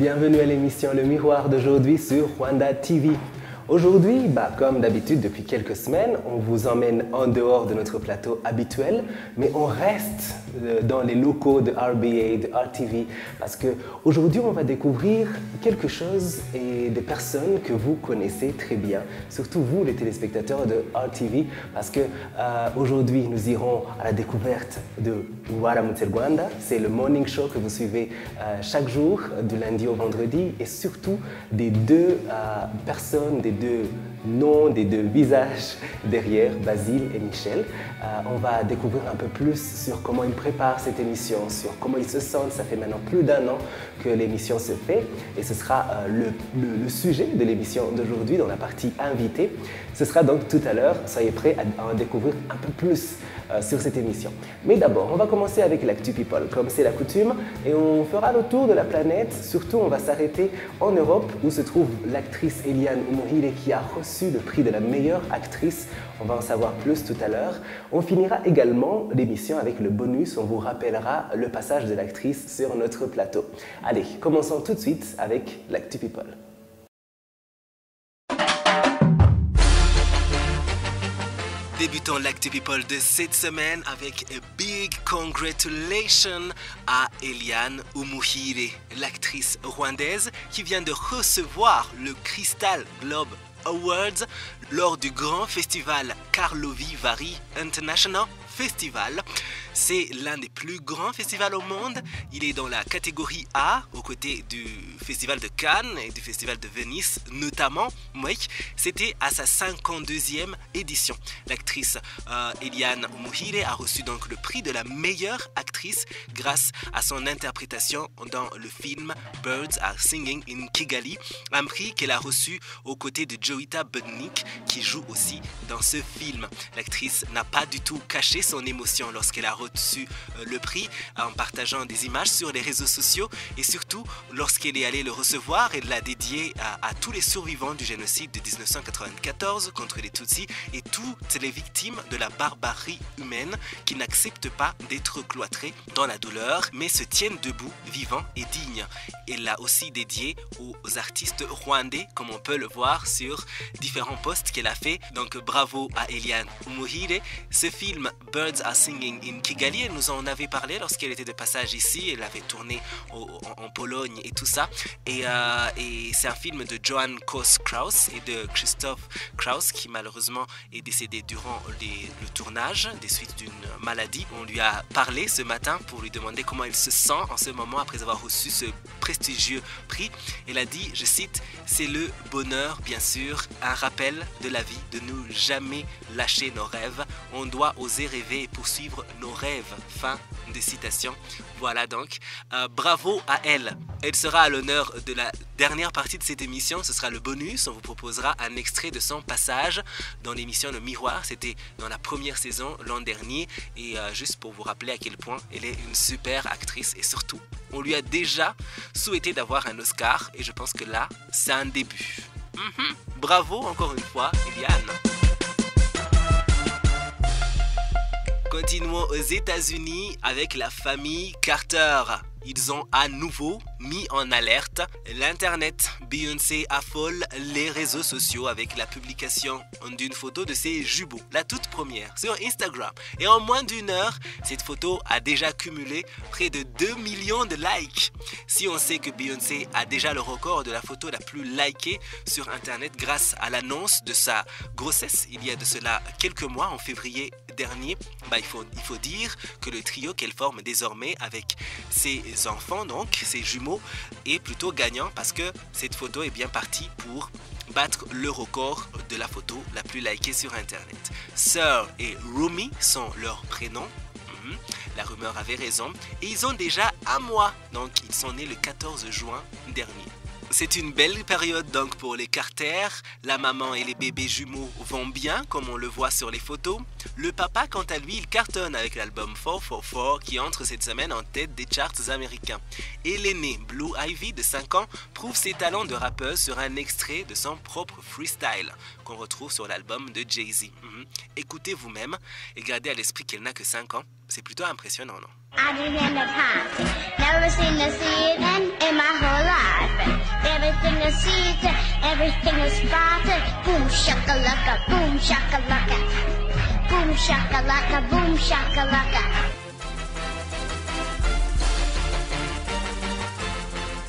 Bienvenue à l'émission Le Miroir d'aujourd'hui sur Rwanda TV. Aujourd'hui, comme d'habitude depuis quelques semaines, on vous emmène en dehors de notre plateau habituel, mais on reste dans les locaux de RBA, de RTV, parce qu'aujourd'hui, on va découvrir quelque chose et des personnes que vous connaissez très bien, surtout vous, les téléspectateurs de RTV, parce qu'aujourd'hui, nous irons à la découverte de Waramutse Rwanda. C'est le morning show que vous suivez chaque jour, du lundi au vendredi, et surtout des deux personnes, des deux noms, des deux visages derrière, Basile et Michel. On va découvrir un peu plus sur comment ils préparent cette émission, sur comment ils se sentent. Ça fait maintenant plus d'un an que l'émission se fait et ce sera le sujet de l'émission d'aujourd'hui dans la partie invitée. Ce sera donc tout à l'heure. Soyez prêts à en découvrir un peu plus sur cette émission. Mais d'abord, on va commencer avec l'actu people, comme c'est la coutume, et on fera le tour de la planète. Surtout, on va s'arrêter en Europe où se trouve l'actrice Éliane Umuhire qui a reçu le prix de la meilleure actrice. On va en savoir plus tout à l'heure. On finira également l'émission avec le bonus. On vous rappellera le passage de l'actrice sur notre plateau. Allez, commençons tout de suite avec l'actu people. Débutons l'actu people de cette semaine avec a big congratulations à Éliane Umuhire, l'actrice rwandaise qui vient de recevoir le Crystal Globe Awards lors du grand festival Karlovy Vary International Festival. C'est l'un des plus grands festivals au monde. Il est dans la catégorie A, aux côtés du festival de Cannes et du festival de Venise notamment. Oui, c'était à sa 52e édition. L'actrice Éliane Umuhire a reçu donc le prix de la meilleure actrice grâce à son interprétation dans le film Birds are Singing in Kigali, un prix qu'elle a reçu aux côtés de Joita Bodnik qui joue aussi dans ce film. L'actrice n'a pas du tout caché son émotion lorsqu'elle a reçu le prix, en partageant des images sur les réseaux sociaux, et surtout lorsqu'elle est allée le recevoir, elle l'a dédié à tous les survivants du génocide de 1994 contre les Tutsis et toutes les victimes de la barbarie humaine qui n'acceptent pas d'être cloîtrées dans la douleur mais se tiennent debout, vivants et dignes. Elle l'a aussi dédié aux artistes rwandais, comme on peut le voir sur différents posts qu'elle a fait. Donc bravo à Éliane Umuhire. Ce film Birds are Singing in Kigali, elle nous en avait parlé lorsqu'elle était de passage ici, elle avait tourné en Pologne et tout ça, et c'est un film de Johann Koss Krauss et de Christophe Krauss qui malheureusement est décédé durant le tournage des suites d'une maladie. On lui a parlé ce matin pour lui demander comment elle se sent en ce moment après avoir reçu ce prestigieux prix. Elle a dit, je cite, « C'est le bonheur bien sûr, un rappel de la vie, de ne jamais lâcher nos rêves, on doit oser rêver et poursuivre nos rêves ». Fin de citation. Voilà donc, bravo à elle. Elle sera à l'honneur de la dernière partie de cette émission, ce sera le bonus. On vous proposera un extrait de son passage dans l'émission Le Miroir. C'était dans la première saison l'an dernier. Et juste pour vous rappeler à quel point elle est une super actrice. Et surtout, on lui a déjà souhaité d'avoir un Oscar. Et je pense que là, c'est un début. Bravo encore une fois, Éliane. Continuons aux États-Unis avec la famille Carter. Ils ont à nouveau mis en alerte l'Internet. Beyoncé affole les réseaux sociaux avec la publication d'une photo de ses jumeaux, la toute première, sur Instagram. Et en moins d'une heure, cette photo a déjà cumulé près de 2 millions de likes. Si on sait que Beyoncé a déjà le record de la photo la plus likée sur Internet grâce à l'annonce de sa grossesse il y a de cela quelques mois, en février dernier, il faut dire que le trio qu'elle forme désormais avec ses enfants, donc ses jumeaux, est plutôt gagnant parce que cette photo est bien partie pour battre le record de la photo la plus likée sur Internet. Sir et Rumi sont leurs prénoms. La rumeur avait raison et ils ont déjà un mois, donc ils sont nés le 14 juin dernier. C'est une belle période donc pour les Carter. La maman et les bébés jumeaux vont bien, comme on le voit sur les photos. Le papa, quant à lui, il cartonne avec l'album 444 qui entre cette semaine en tête des charts américains. Et l'aînée, Blue Ivy, de 5 ans, prouve ses talents de rappeuse sur un extrait de son propre freestyle qu'on retrouve sur l'album de Jay-Z. Écoutez vous-même et gardez à l'esprit qu'elle n'a que 5 ans. C'est plutôt impressionnant, non? the seeds, everything is spotted. Boom shakalaka, boom shakalaka, boom shakalaka, boom shakalaka.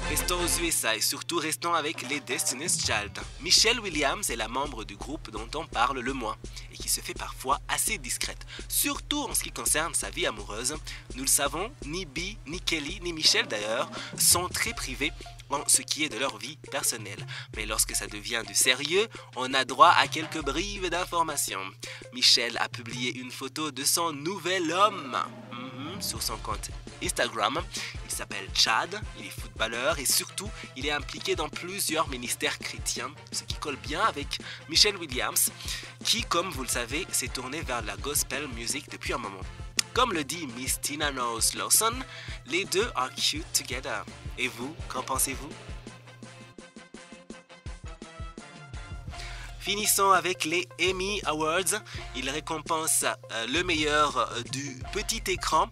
Restons aux USA et surtout restons avec les Destiny's Child. Michelle Williams est la membre du groupe dont on parle le moins et qui se fait parfois assez discrète, surtout en ce qui concerne sa vie amoureuse. Nous le savons, ni Bee, ni Kelly, ni Michelle d'ailleurs sont très privés en ce qui est de leur vie personnelle. Mais lorsque ça devient du sérieux, on a droit à quelques bribes d'informations. Michelle a publié une photo de son nouvel homme sur son compte Instagram. Il s'appelle Chad, il est footballeur et surtout il est impliqué dans plusieurs ministères chrétiens, ce qui colle bien avec Michelle Williams qui, comme vous le savez, s'est tournée vers la gospel music depuis un moment. Comme le dit Miss Tina Knowles Lawson, les deux are cute together. Et vous, qu'en pensez-vous? Finissons avec les Emmy Awards. Ils récompensent le meilleur du petit écran.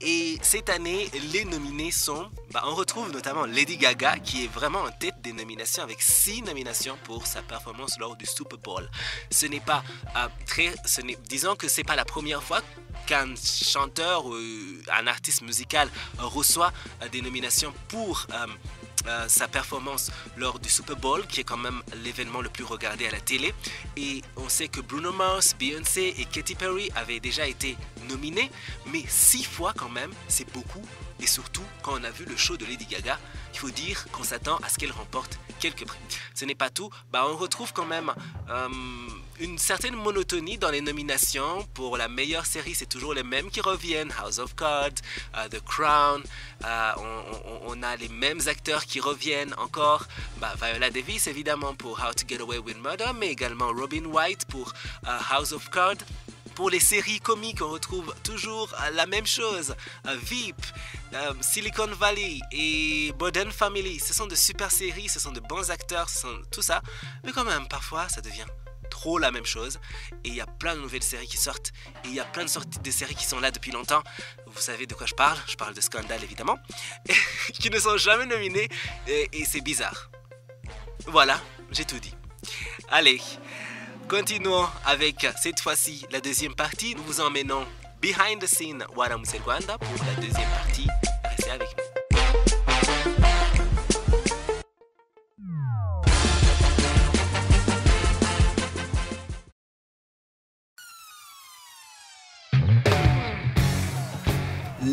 Et cette année, les nominés sont... on retrouve notamment Lady Gaga qui est vraiment en tête des nominations avec 6 nominations pour sa performance lors du Super Bowl. Ce n'est pas disons que c'est pas la première fois qu'un chanteur ou un artiste musical reçoit des nominations pour... sa performance lors du Super Bowl, qui est quand même l'événement le plus regardé à la télé. Et on sait que Bruno Mars, Beyoncé et Katy Perry avaient déjà été nominés, mais 6 fois quand même, c'est beaucoup. Et surtout, quand on a vu le show de Lady Gaga, il faut dire qu'on s'attend à ce qu'elle remporte quelques prix. Ce n'est pas tout, on retrouve quand même une certaine monotonie dans les nominations. Pour la meilleure série, c'est toujours les mêmes qui reviennent, House of Cards, The Crown, on a les mêmes acteurs qui reviennent encore, Viola Davis évidemment pour How to Get Away with Murder, mais également Robin White pour House of Cards. Pour les séries comiques, on retrouve toujours la même chose, Veep, Silicon Valley et Boden Family. Ce sont de super séries, ce sont de bons acteurs, ce sont tout ça, mais quand même parfois ça devient trop la même chose et il y a plein de nouvelles séries qui sortent et il y a plein de sorties de séries qui sont là depuis longtemps. Vous savez de quoi je parle de Scandal évidemment, qui ne sont jamais nominées et c'est bizarre. Voilà, j'ai tout dit. Allez, continuons avec cette fois-ci la deuxième partie. Nous vous emmenons behind the scene Waramutse Rwanda pour la deuxième partie. Restez avec nous.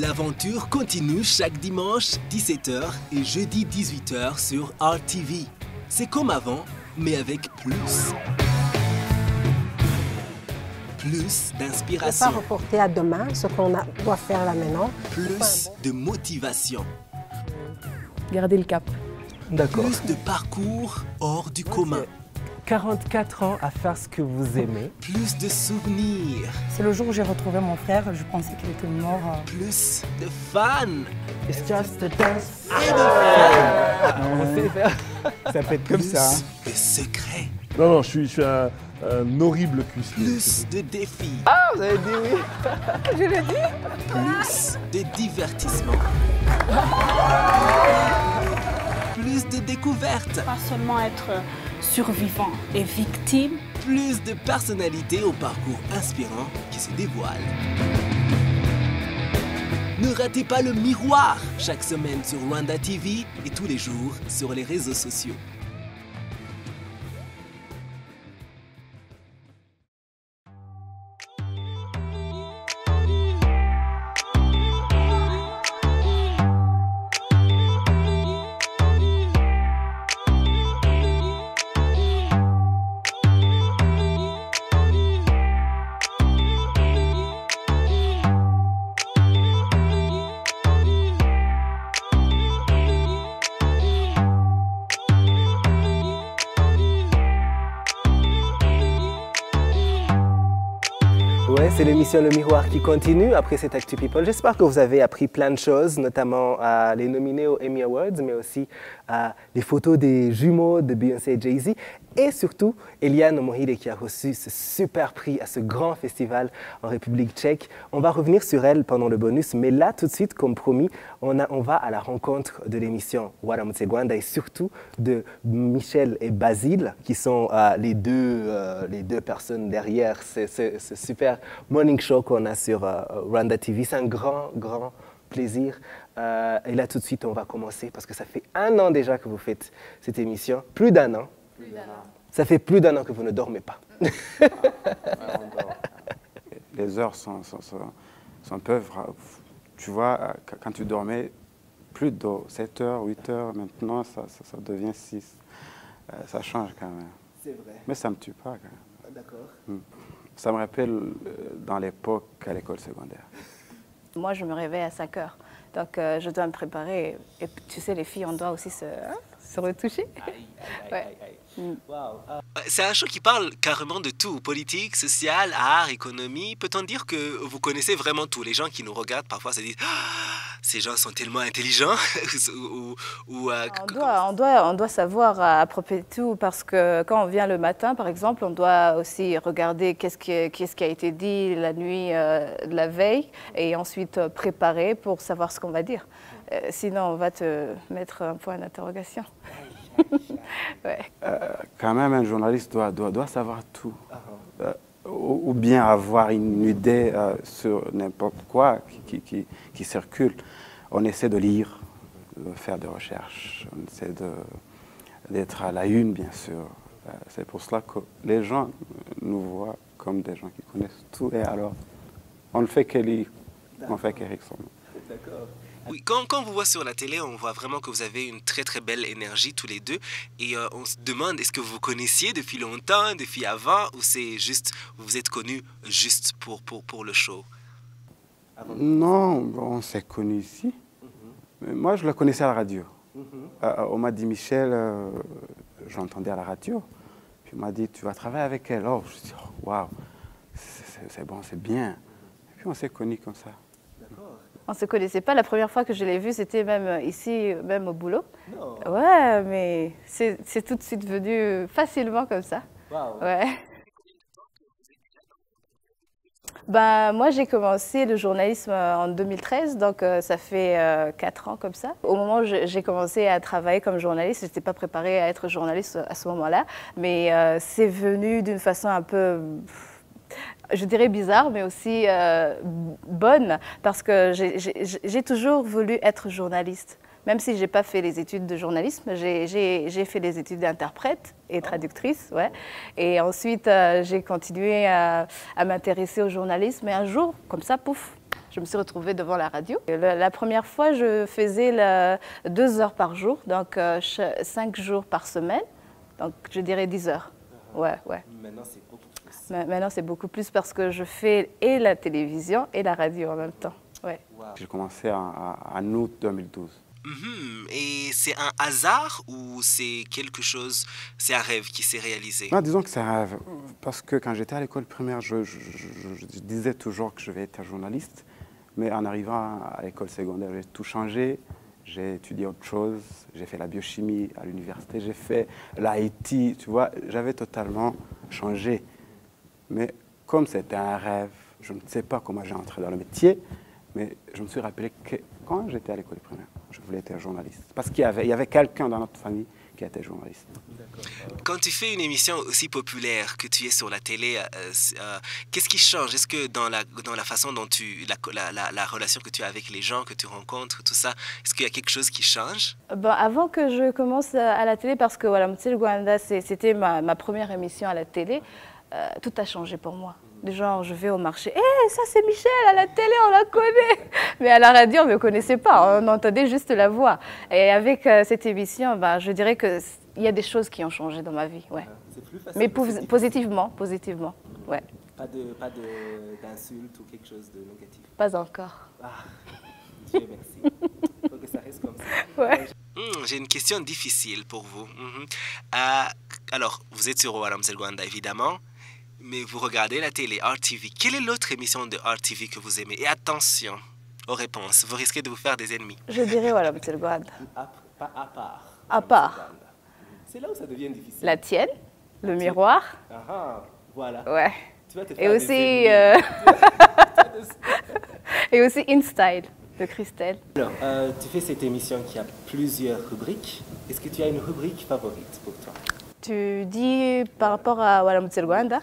L'aventure continue chaque dimanche 17h et jeudi 18h sur RTV. C'est comme avant, mais avec plus. Plus d'inspiration. On ne peut pas reporter à demain ce qu'on doit faire là maintenant. Plus de motivation. Gardez le cap. D'accord. Plus de parcours hors du commun. 44 ans à faire ce que vous aimez. Plus de souvenirs. C'est le jour où j'ai retrouvé mon frère, je pensais qu'il était mort. Plus de fans. It's just a dance. Ça peut être comme ça. Plus de secrets. Non, non, je suis un horrible cuisinier. Plus de défis. Ah, vous avez dit oui. Je l'ai dit. Plus de divertissement. Plus de découvertes. Pas seulement être survivant et victime. Plus de personnalités au parcours inspirant qui se dévoile. Ne ratez pas Le Miroir chaque semaine sur Rwanda TV et tous les jours sur les réseaux sociaux. Ouais, c'est l'émission Le Miroir qui continue après cette Actu People. J'espère que vous avez appris plein de choses, notamment les nominés aux Emmy Awards, mais aussi les photos des jumeaux de Beyoncé et Jay-Z. Et surtout, Éliane Umuhire qui a reçu ce super prix à ce grand festival en République tchèque. On va revenir sur elle pendant le bonus, mais là, tout de suite, comme promis, on va à la rencontre de l'émission Waramutse Rwanda et surtout de Michel et Basile, qui sont les deux personnes derrière ce super morning show qu'on a sur Rwanda TV. C'est un grand, grand plaisir. Et là, tout de suite, on va commencer parce que ça fait 1 an déjà que vous faites cette émission, plus d'1 an. Ça fait plus d'1 an que vous ne dormez pas. Les heures sont peu vraies. Tu vois, quand tu dormais plus de 7 heures, 8 heures, maintenant ça devient 6. Ça change quand même. C'est vrai. Mais ça ne me tue pas quand même. D'accord. Ça me rappelle dans l'époque à l'école secondaire. Moi, je me réveille à 5 heures. Donc, je dois me préparer. Et tu sais, les filles, on doit aussi se retoucher. Aïe. Wow. C'est un show qui parle carrément de tout, politique, social, art, économie. Peut-on dire que vous connaissez vraiment tout? Les gens qui nous regardent parfois se disent « ces gens sont tellement intelligents » on doit savoir à propos de tout parce que quand on vient le matin, par exemple, on doit aussi regarder qu'est-ce qui a été dit la nuit, la veille et ensuite préparer pour savoir ce qu'on va dire. Sinon, on va te mettre un point d'interrogation. Ouais. Quand même, un journaliste doit savoir tout. Uh-huh. Ou bien avoir une idée sur n'importe quoi qui circule. On essaie de lire, de faire des recherches, on essaie d'être à la une, bien sûr. C'est pour cela que les gens nous voient comme des gens qui connaissent tout. Et alors, on ne fait que lire, on ne fait qu'écrire. D'accord. Oui, quand on vous voit sur la télé, on voit vraiment que vous avez une très très belle énergie tous les deux. Et on se demande, est-ce que vous vous connaissiez depuis longtemps, depuis avant, ou c'est juste, vous vous êtes connus juste pour le show? Non, on s'est connus ici. Mm-hmm. Moi, je le connaissais à la radio. Mm-hmm. On m'a dit, Michel, j'entendais à la radio. Puis on m'a dit, tu vas travailler avec elle. Oh, je dis, waouh, c'est bon, c'est bien. Et puis on s'est connus comme ça. D'accord. On ne se connaissait pas. La première fois que je l'ai vue, c'était même ici, même au boulot. Non. Ouais, mais c'est tout de suite venu facilement comme ça. Wow. Ouais. Ben, moi, j'ai commencé le journalisme en 2013, donc ça fait 4 ans comme ça. Au moment où j'ai commencé à travailler comme journaliste, je n'étais pas préparée à être journaliste à ce moment-là, mais c'est venu d'une façon un peu... je dirais bizarre, mais aussi bonne, parce que j'ai toujours voulu être journaliste. Même si je n'ai pas fait les études de journalisme, j'ai fait les études d'interprète et traductrice. Ouais. Et ensuite, j'ai continué à m'intéresser au journalisme. Et un jour, comme ça, pouf, je me suis retrouvée devant la radio. La première fois, je faisais 2 heures par jour, donc 5 jours par semaine. Donc, je dirais 10 heures. Ouais, ouais. Maintenant, c'est beaucoup. Maintenant, c'est beaucoup plus parce que je fais et la télévision et la radio en même temps. Ouais. Wow. J'ai commencé en août 2012. Mm-hmm. Et c'est un hasard ou c'est quelque chose, c'est un rêve qui s'est réalisé? Non, disons que c'est un rêve. Parce que quand j'étais à l'école primaire, je disais toujours que je vais être journaliste. Mais en arrivant à l'école secondaire, j'ai tout changé. J'ai étudié autre chose. J'ai fait la biochimie à l'université. J'ai fait l'IT. Tu vois, j'avais totalement changé. Mais comme c'était un rêve, je ne sais pas comment j'ai entré dans le métier, mais je me suis rappelé que quand j'étais à l'école primaire, je voulais être journaliste. Parce qu'il y avait quelqu'un dans notre famille qui était journaliste. Quand tu fais une émission aussi populaire que tu es sur la télé, qu'est-ce qui change? Est-ce que dans la façon dont la relation que tu as avec les gens, que tu rencontres, tout ça, est-ce qu'il y a quelque chose qui change? Bon, avant que je commence à la télé, parce que Waramutse Rwanda, c'était ma première émission à la télé, tout a changé pour moi. Genre, je vais au marché, « Hé, ça c'est Michel, à la télé, on la connaît !» Mais à la radio, on ne me connaissait pas, on entendait juste la voix. Et avec cette émission, ben, je dirais qu'il y a des choses qui ont changé dans ma vie. Ouais. Plus facile, mais positivement. Ouais. Pas d'insultes ou quelque chose de négatif? Pas encore. Ah, Dieu merci. Il faut que ça reste comme ça. Ouais. J'ai une question difficile pour vous. Alors, vous êtes sur Waramutse Rwanda, évidemment. mais vous regardez la télé RTV. Quelle est l'autre émission de RTV que vous aimez? Et attention aux réponses, vous risquez de vous faire des ennemis. Je dirais Waramutse Rwanda. À part. C'est là où ça devient difficile. La tienne, le miroir. Ah, voilà. Ouais. Tu vas te faire et aussi InStyle de Christelle. Alors, tu fais cette émission qui a plusieurs rubriques. Est-ce que tu as une rubrique favorite pour toi? Tu dis par rapport à Waramutse Rwanda?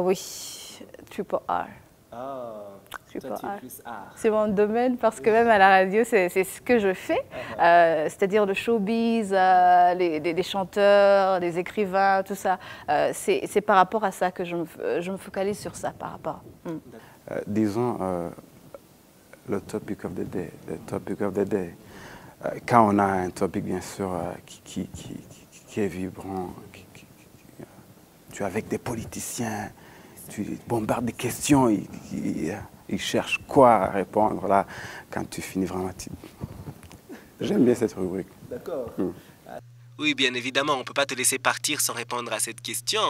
Oui, Triple R. C'est mon domaine parce que même à la radio, c'est ce que je fais, c'est-à-dire le showbiz, les chanteurs, les écrivains, tout ça. C'est par rapport à ça que je me focalise sur ça, par rapport. Disons, le topic of the day. Le topic of the day. Quand on a un topic, bien sûr, qui est vibrant, tu es avec des politiciens, tu bombardes des questions, ils cherchent quoi à répondre là, quand tu finis vraiment. J'aime bien cette rubrique. D'accord. Oui, bien évidemment, on ne peut pas te laisser partir sans répondre à cette question.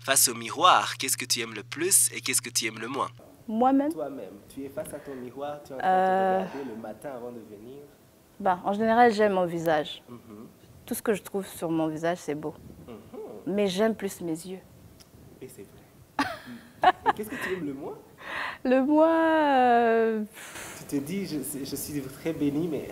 Face au miroir, qu'est-ce que tu aimes le plus et qu'est-ce que tu aimes le moins? Moi-même. Toi-même, tu es face à ton miroir, tu es en train de te regarder le matin avant de venir. Bah, en général, j'aime mon visage. Tout ce que je trouve sur mon visage, c'est beau. Mais j'aime plus mes yeux. Et c'est vrai. Qu'est-ce que tu aimes le moins? Le moins... Tu te dis, je suis très bénie, mais...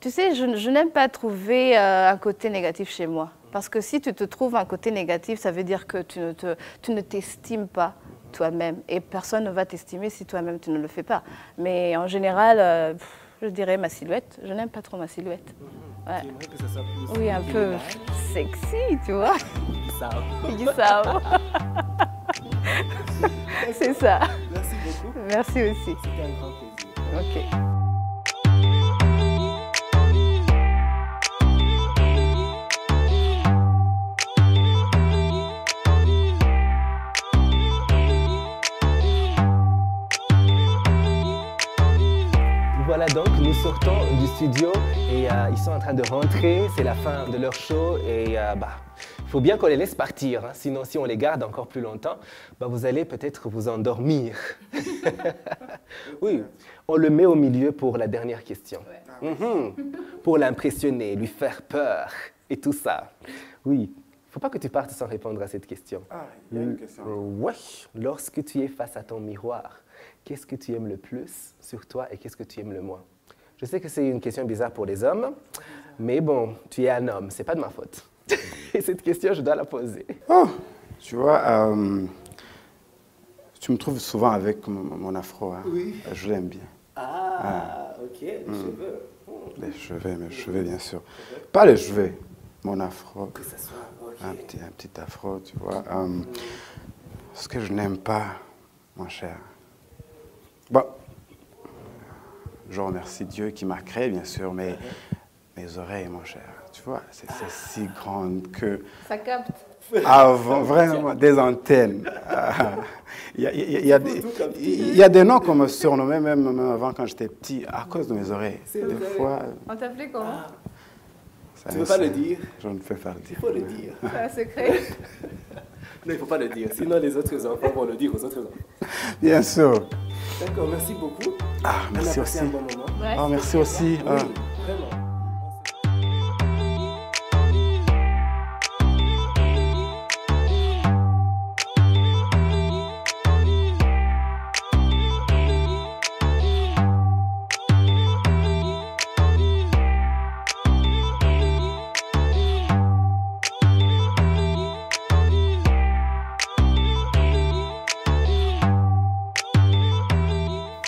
Tu sais, je n'aime pas trouver un côté négatif chez moi. Parce que si tu te trouves un côté négatif, ça veut dire que tu ne t'estimes pas toi-même. Et personne ne va t'estimer si toi-même tu ne le fais pas. Mais en général, je dirais ma silhouette. Je n'aime pas trop ma silhouette. Ouais. Tu aimerais que ça soit plus... Oui, un peu sexy, tu vois. C'est ça. Merci beaucoup. Merci aussi. C'était un grand plaisir. Ok. Voilà, donc nous sortons du studio et ils sont en train de rentrer. C'est la fin de leur show et il faut bien qu'on les laisse partir, hein. Sinon si on les garde encore plus longtemps, vous allez peut-être vous endormir. Oui, on le met au milieu pour la dernière question. Ouais. Pour l'impressionner, lui faire peur et tout ça. Oui, il ne faut pas que tu partes sans répondre à cette question. Ah, il y a une question. Oui, lorsque tu es face à ton miroir, qu'est-ce que tu aimes le plus sur toi et qu'est-ce que tu aimes le moins? Je sais que c'est une question bizarre pour les hommes, mais bon, tu es un homme, ce n'est pas de ma faute. Et cette question, je dois la poser. Oh, tu vois, tu me trouves souvent avec mon afro. Hein. Oui. Je l'aime bien. Ah, ok, les cheveux. Mes cheveux, bien sûr. Pas les cheveux, mon afro. Que ça soit, okay. un petit afro, tu vois. Ce que je n'aime pas, mon cher. Bon, je remercie Dieu qui m'a créé, bien sûr, mais mes oreilles, mon cher. Tu vois, c'est si grande que... Ça capte. Avant, vraiment, des antennes. Il y a des noms qu'on me surnommait même avant quand j'étais petit, à cause de mes oreilles. Des fois... On t'appelait comment? Tu ne veux pas le dire? Je ne peux pas le dire. Il faut le dire. C'est un secret. Non, il ne faut pas le dire, sinon les autres enfants vont le dire aux autres enfants. Bien sûr. D'accord, merci beaucoup. Ah, merci aussi. On a passé un bon moment. Ouais, ah, merci aussi. Oui, vraiment.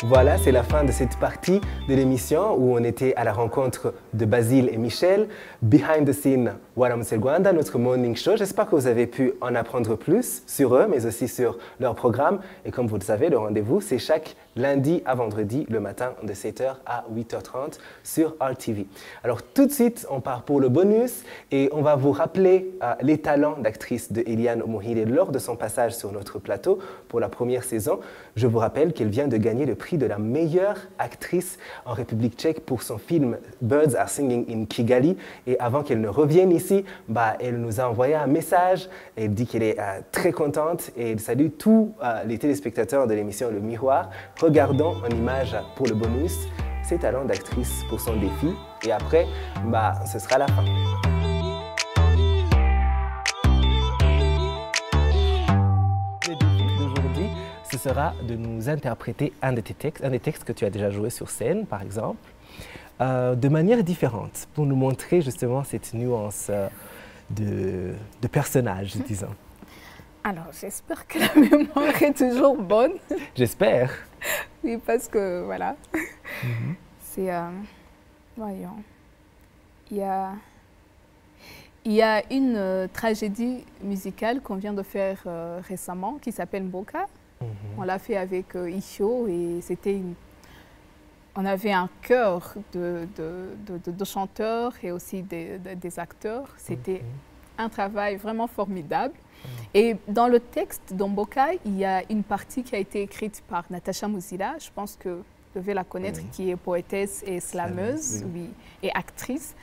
Voilà, c'est la fin de cette partie de l'émission où on était à la rencontre de Basile et Michel. Behind the Scene Waramutse Rwanda, notre morning show. J'espère que vous avez pu en apprendre plus sur eux, mais aussi sur leur programme. Et comme vous le savez, le rendez-vous, c'est chaque lundi à vendredi, le matin de 7h à 8h30 sur RTV. Alors tout de suite, on part pour le bonus et on va vous rappeler les talents d'actrice de Éliane Umuhire lors de son passage sur notre plateau pour la première saison. Je vous rappelle qu'elle vient de gagner le prix de la meilleure actrice en République tchèque pour son film Birds are Singing in Kigali. Et avant qu'elle ne revienne ici, elle nous a envoyé un message. Elle dit qu'elle est très contente et elle salue tous les téléspectateurs de l'émission Le Miroir. Regardons en images pour le bonus ses talents d'actrice pour son défi. Et après, ce sera la fin. Le défi d'aujourd'hui, ce sera de nous interpréter un des textes que tu as déjà joué sur scène, par exemple, de manière différente, pour nous montrer justement cette nuance de personnage, disons. Alors, j'espère que la mémoire est toujours bonne. J'espère. Oui, parce que, voilà, c'est... voyons, il y a une tragédie musicale qu'on vient de faire récemment, qui s'appelle Mboka. On l'a fait avec Isho et c'était une... On avait un chœur de chanteurs et aussi des acteurs. C'était un travail vraiment formidable. Et dans le texte d'Mboka, il y a une partie qui a été écrite par Natacha Mouzila, je pense que vous devez la connaître, qui est poétesse et slameuse, et actrice.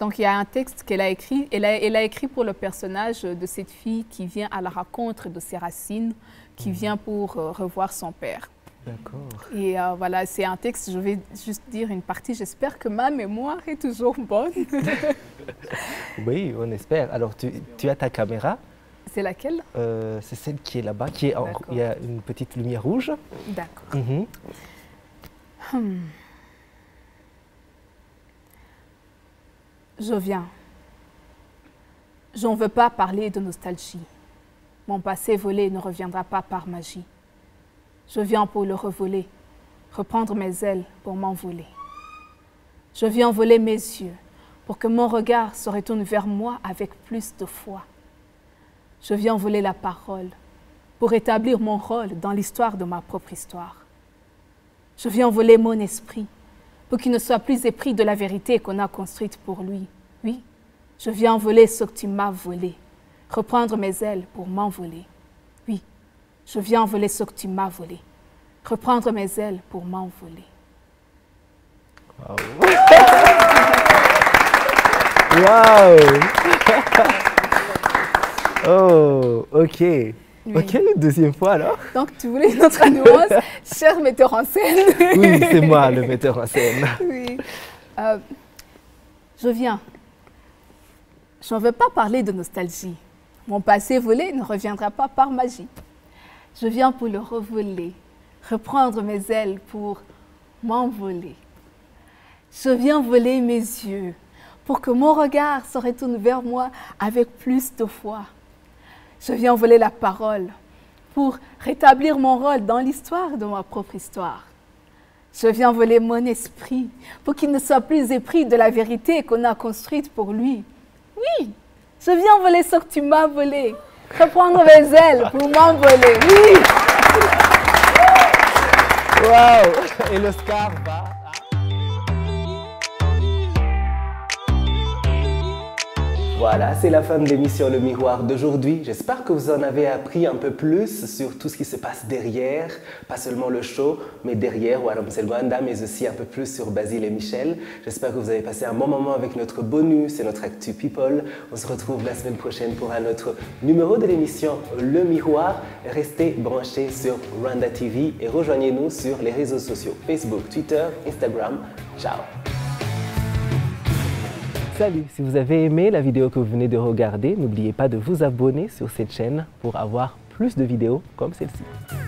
Donc il y a un texte qu'elle a écrit, elle a écrit pour le personnage de cette fille qui vient à la rencontre de ses racines, qui vient pour revoir son père. D'accord. Et voilà, c'est un texte, je vais juste dire une partie, j'espère que ma mémoire est toujours bonne. Oui, on espère. Alors tu as ta caméra. C'est laquelle? C'est celle qui est là-bas, il y a une petite lumière rouge. D'accord. Je viens. J'en veux pas parler de nostalgie. Mon passé volé ne reviendra pas par magie. Je viens pour le revoler, reprendre mes ailes pour m'envoler. Je viens voler mes yeux pour que mon regard se retourne vers moi avec plus de foi. Je viens voler la parole pour établir mon rôle dans l'histoire de ma propre histoire. Je viens voler mon esprit pour qu'il ne soit plus épris de la vérité qu'on a construite pour lui. Oui, je viens voler ce que tu m'as volé, reprendre mes ailes pour m'envoler. Oui, je viens voler ce que tu m'as volé, reprendre mes ailes pour m'envoler. Wow. Wow. Oh, ok. Oui. Ok, deuxième fois alors. Donc, tu voulais une autre nuance, cher metteur en scène. Oui, c'est moi le metteur en scène. Oui. Je viens. Je ne veux pas parler de nostalgie. Mon passé volé ne reviendra pas par magie. Je viens pour le revoler, reprendre mes ailes pour m'envoler. Je viens voler mes yeux pour que mon regard se retourne vers moi avec plus de foi. Je viens voler la parole pour rétablir mon rôle dans l'histoire de ma propre histoire. Je viens voler mon esprit pour qu'il ne soit plus épris de la vérité qu'on a construite pour lui. Oui, je viens voler ce que tu m'as volé, reprendre mes ailes pour m'envoler. Oui. Wow. Et l'Oscar va... Voilà, c'est la fin de l'émission Le Miroir d'aujourd'hui. J'espère que vous en avez appris un peu plus sur tout ce qui se passe derrière, pas seulement le show, mais derrière Waramutse Rwanda, mais aussi un peu plus sur Basile et Michel. J'espère que vous avez passé un bon moment avec notre bonus et notre Actu People. On se retrouve la semaine prochaine pour un autre numéro de l'émission Le Miroir. Restez branchés sur Rwanda TV et rejoignez-nous sur les réseaux sociaux Facebook, Twitter, Instagram. Ciao! Salut, si vous avez aimé la vidéo que vous venez de regarder, n'oubliez pas de vous abonner sur cette chaîne pour avoir plus de vidéos comme celle-ci.